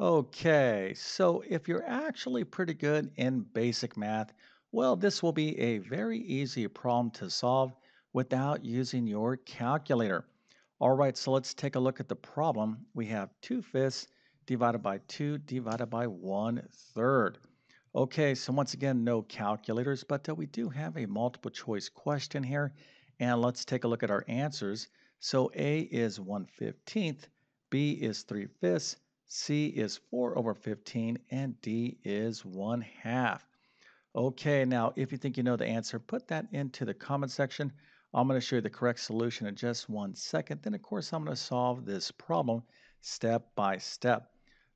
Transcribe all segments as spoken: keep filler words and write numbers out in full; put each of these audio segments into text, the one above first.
Okay, so if you're actually pretty good in basic math, well, this will be a very easy problem to solve without using your calculator. All right, so let's take a look at the problem. We have two fifths divided by two divided by one third. Okay, so once again, no calculators, but uh, we do have a multiple choice question here, and let's take a look at our answers. So A is one fifteenth, B is three fifths, C is four over fifteen, and D is one half. Okay, now if you think you know the answer, put that into the comment section. I'm going to show you the correct solution in just one second. Then, of course, I'm going to solve this problem step by step.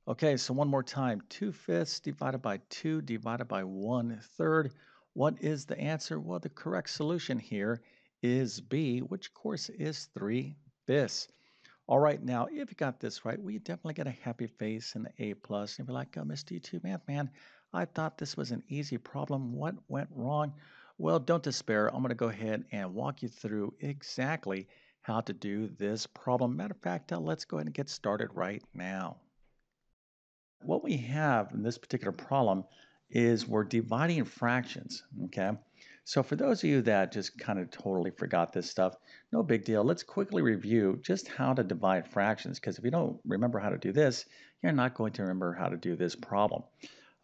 Okay, so one more time, two fifths divided by two divided by one third. What is the answer? Well, the correct solution here is B, which, of course, is three fifths. All right, now, if you got this right, we definitely get a happy face and the A plus. And you'll be like, oh, Mister YouTube Math Man, I thought this was an easy problem. What went wrong? Well, don't despair. I'm going to go ahead and walk you through exactly how to do this problem. Matter of fact, uh, let's go ahead and get started right now. What we have in this particular problem is we're dividing fractions, okay? So for those of you that just kind of totally forgot this stuff, no big deal. Let's quickly review just how to divide fractions, because if you don't remember how to do this, you're not going to remember how to do this problem.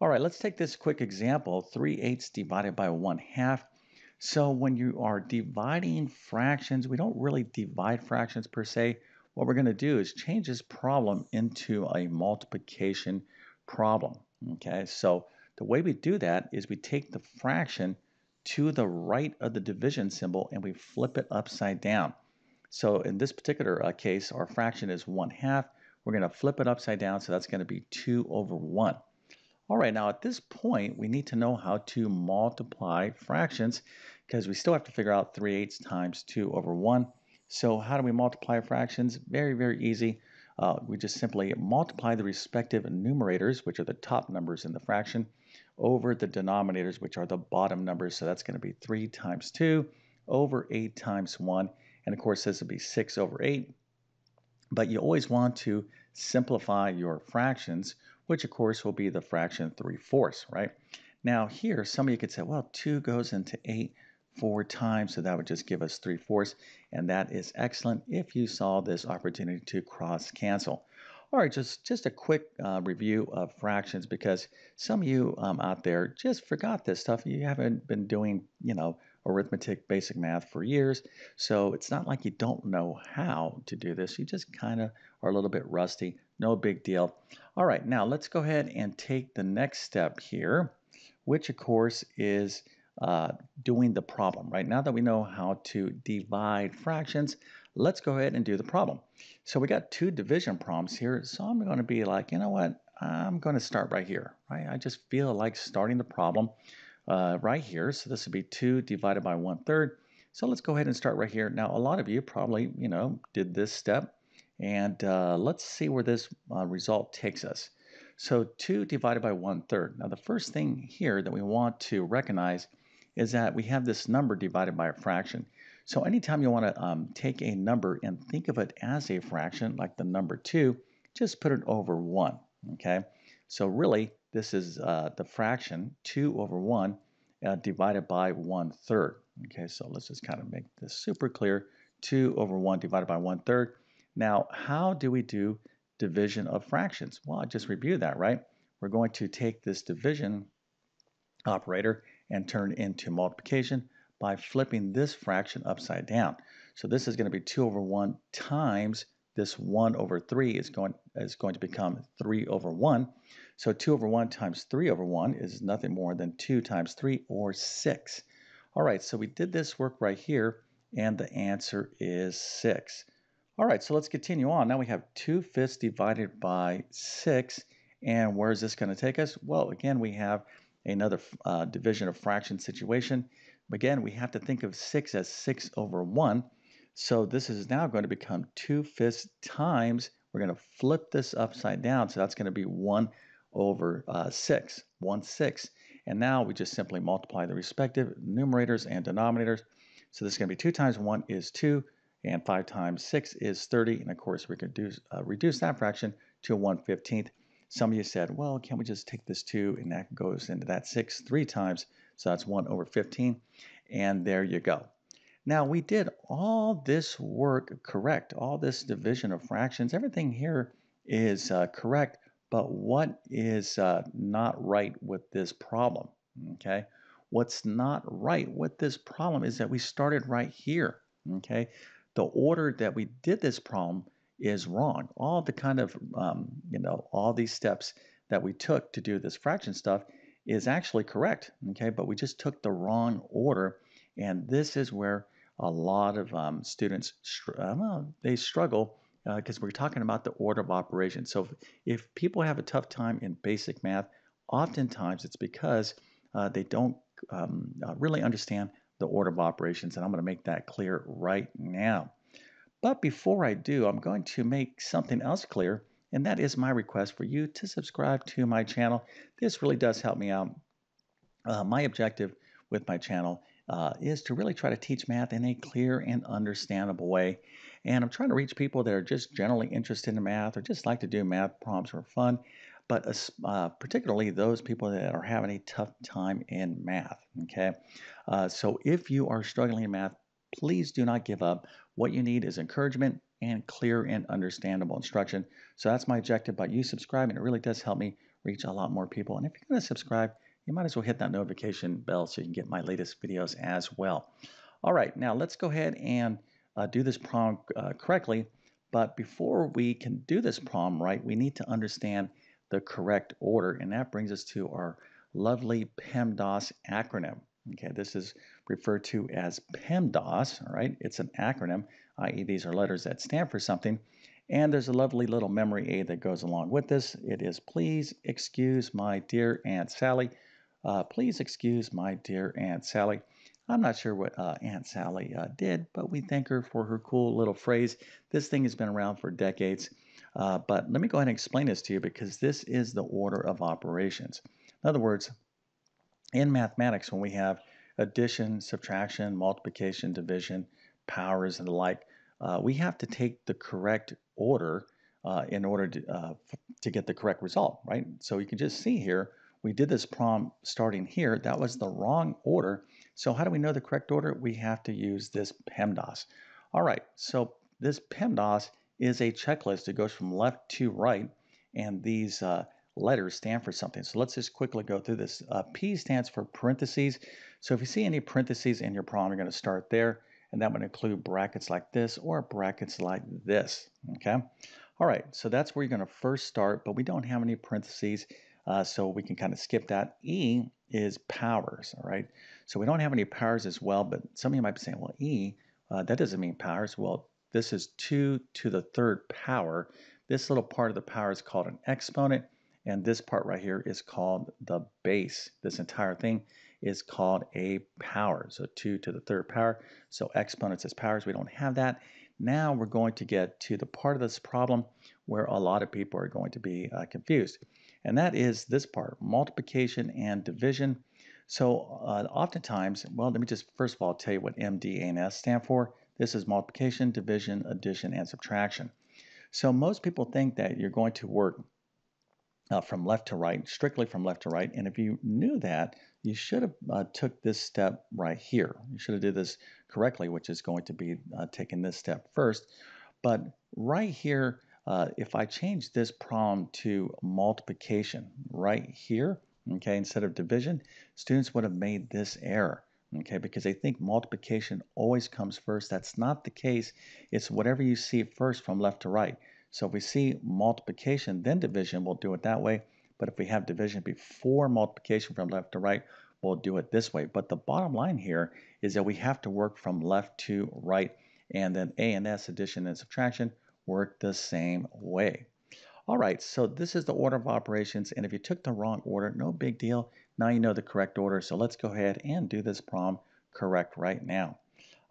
All right, let's take this quick example, three eighths divided by one half. So when you are dividing fractions, we don't really divide fractions per se. What we're going to do is change this problem into a multiplication problem, okay? So the way we do that is we take the fraction to the right of the division symbol and we flip it upside down. So in this particular uh, case, our fraction is one half. We're going to flip it upside down, so that's going to be two over one. All right, now at this point, we need to know how to multiply fractions because we still have to figure out three eighths times two over one. So how do we multiply fractions? Very, very easy. Uh, we just simply multiply the respective numerators, which are the top numbers in the fraction, over the denominators, which are the bottom numbers. So that's going to be three times two over eight times one. And of course, this would be six over eight. But you always want to simplify your fractions, which of course will be the fraction three fourths, right? Now here, some of you could say, well, two goes into eight four times, so that would just give us three fourths, and that is excellent if you saw this opportunity to cross cancel. All right, just, just a quick uh, review of fractions, because some of you um, out there just forgot this stuff. You haven't been doing, you know, arithmetic, basic math for years, so it's not like you don't know how to do this. You just kind of are a little bit rusty, no big deal. All right, now let's go ahead and take the next step here, which of course is Uh, doing the problem. Right now that we know how to divide fractions, let's go ahead and do the problem. So we got two division problems here, so I'm going to be like, you know what, I'm going to start right here, right? I just feel like starting the problem uh, right here. So this would be two divided by one third. So let's go ahead and start right here. Now a lot of you probably, you know, did this step, and uh, let's see where this uh, result takes us. So two divided by one third. Now the first thing here that we want to recognize is that we have this number divided by a fraction. So anytime you want to um, take a number and think of it as a fraction, like the number two, just put it over one, okay? So really, this is uh, the fraction two over one uh, divided by one third, okay? So let's just kind of make this super clear, two over one divided by one third. Now, how do we do division of fractions? Well, I just reviewed that, right? We're going to take this division operator and turn into multiplication by flipping this fraction upside down. So this is going to be two over one times this one over three is going, is going to become three over one. So two over one times three over one is nothing more than two times three, or six. All right, so we did this work right here, and the answer is six. All right, so let's continue on. Now we have two fifths divided by six, and where is this going to take us? Well, again, we have another uh, division of fraction situation. Again, we have to think of six as six over one. So this is now going to become two fifths times, we're going to flip this upside down, so that's going to be one over six, one sixth. And now we just simply multiply the respective numerators and denominators. So this is going to be two times one is two, and five times six is thirty. And of course, we could do, uh, reduce that fraction to one fifteenth. Some of you said, well, can't we just take this two and that goes into that six three times, so that's one over fifteen, and there you go. Now we did all this work correct, all this division of fractions, everything here is uh, correct, but what is uh, not right with this problem, okay? What's not right with this problem is that we started right here, okay? The order that we did this problem is wrong. All the kind of, um, you know, all these steps that we took to do this fraction stuff is actually correct, okay? But we just took the wrong order, and this is where a lot of um, students, uh, well, they struggle because uh, we're talking about the order of operations. So if, if people have a tough time in basic math, oftentimes it's because Uh, they don't um, uh, really understand the order of operations, and I'm going to make that clear right now. But before I do, I'm going to make something else clear, and that is my request for you to subscribe to my channel. This really does help me out. Uh, my objective with my channel uh, is to really try to teach math in a clear and understandable way, and I'm trying to reach people that are just generally interested in math or just like to do math problems for fun, but uh, particularly those people that are having a tough time in math, okay? Uh, so if you are struggling in math, please do not give up. What you need is encouragement and clear and understandable instruction. So that's my objective by you subscribing. It really does help me reach a lot more people. And if you're going to subscribe, you might as well hit that notification bell so you can get my latest videos as well. All right, now let's go ahead and uh, do this problem uh, correctly. But before we can do this problem right, we need to understand the correct order, and that brings us to our lovely PEMDAS acronym. Okay, this is referred to as PEMDAS, all right? It's an acronym, i e these are letters that stand for something, and there's a lovely little memory aid that goes along with this. It is, please excuse my dear Aunt Sally. Uh, please excuse my dear Aunt Sally. I'm not sure what uh, Aunt Sally uh, did, but we thank her for her cool little phrase. This thing has been around for decades. Uh, but let me go ahead and explain this to you, because this is the order of operations. In other words, in mathematics, when we have addition, subtraction, multiplication, division, powers, and the like, uh, we have to take the correct order uh, in order to, uh, to get the correct result, right? So you can just see here, we did this problem starting here. That was the wrong order. So how do we know the correct order? We have to use this PEMDAS. All right, so this PEMDAS is a checklist that goes from left to right, and these uh, letters stand for something. So let's just quickly go through this. Uh, P stands for parentheses. So if you see any parentheses in your problem, you're going to start there, and that would include brackets like this or brackets like this, okay? All right, so that's where you're going to first start, but we don't have any parentheses, uh, so we can kind of skip that. E is powers, all right? So we don't have any powers as well, but some of you might be saying, well, E, uh, that doesn't mean powers. Well, this is two to the third power. This little part of the power is called an exponent, and this part right here is called the base. This entire thing is called a power, so two to the third power. So exponents as powers, we don't have that. Now we're going to get to the part of this problem where a lot of people are going to be uh, confused, and that is this part, multiplication and division. So uh, oftentimes, well, let me just first of all tell you what M, D, A, and S stand for. This is multiplication, division, addition, and subtraction. So most people think that you're going to work uh, from left to right, strictly from left to right. And if you knew that, you should have uh, took this step right here. You should have did this correctly, which is going to be uh, taking this step first. But right here, uh, if I change this problem to multiplication right here, okay, instead of division, students would have made this error. Okay, because they think multiplication always comes first. That's not the case. It's whatever you see first from left to right. So if we see multiplication, then division, we'll do it that way. But if we have division before multiplication from left to right, we'll do it this way. But the bottom line here is that we have to work from left to right. And then A and S, addition and subtraction, work the same way. All right, so this is the order of operations, and if you took the wrong order, no big deal. Now you know the correct order, so let's go ahead and do this problem correct right now.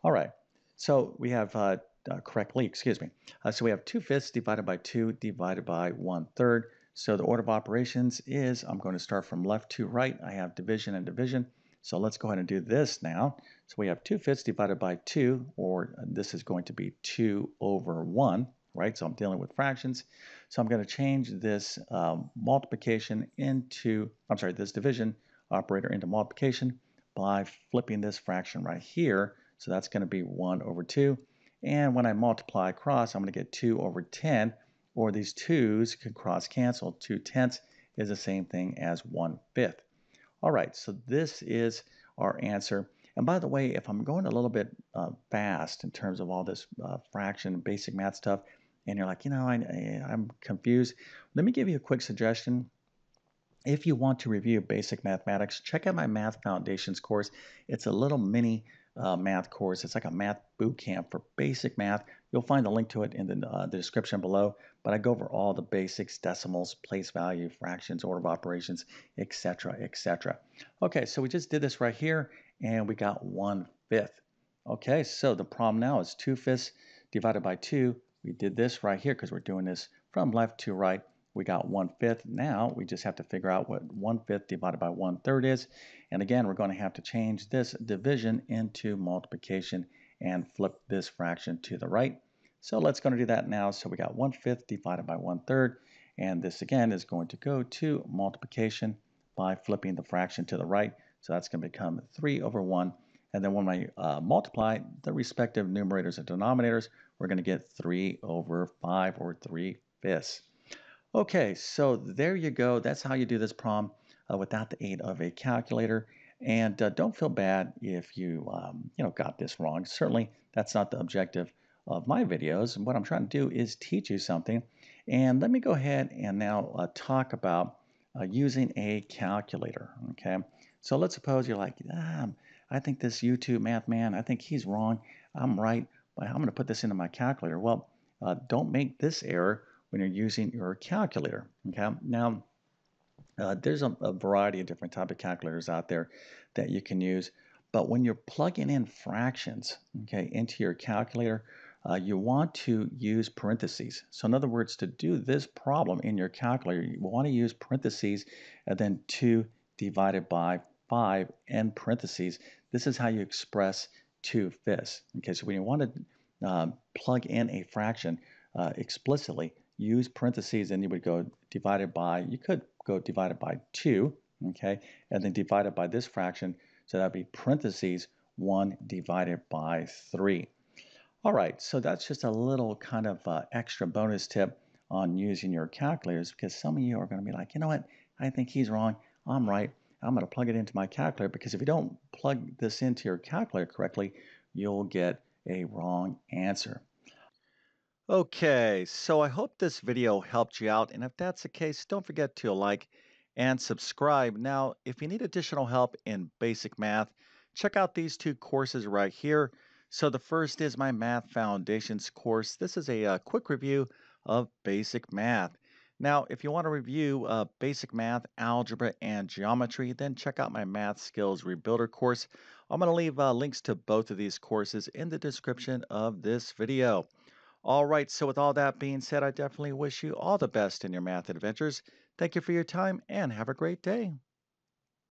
All right, so we have uh, uh, correctly, excuse me. Uh, so we have two fifths divided by two divided by one third. So the order of operations is, I'm going to start from left to right. I have division and division, so let's go ahead and do this now. So we have two fifths divided by two, or this is going to be two over one, right? So I'm dealing with fractions. So I'm going to change this um, multiplication into, I'm sorry, this division operator into multiplication by flipping this fraction right here. So that's going to be one over two. And when I multiply across, I'm going to get two over ten, or these twos can cross cancel. two tenths is the same thing as one fifth. All right, so this is our answer. And by the way, if I'm going a little bit uh, fast in terms of all this uh, fraction, basic math stuff, and you're like, you know, I, I, I'm confused, let me give you a quick suggestion. If you want to review basic mathematics, check out my Math Foundations course. It's a little mini uh, math course. It's like a math boot camp for basic math. You'll find the link to it in the, uh, the description below, but I go over all the basics, decimals, place value, fractions, order of operations, et cetera, et cetera. Okay, so we just did this right here, and we got one fifth. Okay, so the problem now is two fifths divided by two. We did this right here because we're doing this from left to right. We got one fifth. Now we just have to figure out what one fifth divided by one third is. And again, we're going to have to change this division into multiplication and flip this fraction to the right. So let's go and do that now. So we got one fifth divided by one third. And this again is going to go to multiplication by flipping the fraction to the right. So that's going to become three over one. And then when I uh, multiply the respective numerators and denominators, we're going to get three over five, or three fifths. Okay, so there you go. That's how you do this problem uh, without the aid of a calculator. And uh, don't feel bad if you, um, you know, got this wrong. Certainly, that's not the objective of my videos. What I'm trying to do is teach you something. And let me go ahead and now uh, talk about uh, using a calculator, okay? So let's suppose you're like, ah, I think this YouTube math man, I think he's wrong. I'm right, but I'm going to put this into my calculator. Well, uh, don't make this error when you're using your calculator. Okay, now uh, there's a, a variety of different type of calculators out there that you can use. But when you're plugging in fractions, okay, into your calculator, uh, you want to use parentheses. So in other words, to do this problem in your calculator, you want to use parentheses and then two divided by five and parentheses. This is how you express two fifths. Okay, so when you want to uh, plug in a fraction uh, explicitly, use parentheses, and you would go divided by, you could go divided by two, okay, and then divided by this fraction, so that would be parentheses one divided by three. All right, so that's just a little kind of uh, extra bonus tip on using your calculators, because some of you are going to be like, you know what, I think he's wrong, I'm right, I'm going to plug it into my calculator, because if you don't plug this into your calculator correctly, you'll get a wrong answer. Okay, so I hope this video helped you out, and if that's the case, don't forget to like and subscribe. Now, if you need additional help in basic math, check out these two courses right here. So the first is my Math Foundations course. This is a, a quick review of basic math. Now, if you want to review uh, basic math, algebra, and geometry, then check out my Math Skills Rebuilder course. I'm going to leave uh, links to both of these courses in the description of this video. All right, so with all that being said, I definitely wish you all the best in your math adventures. Thank you for your time, and have a great day.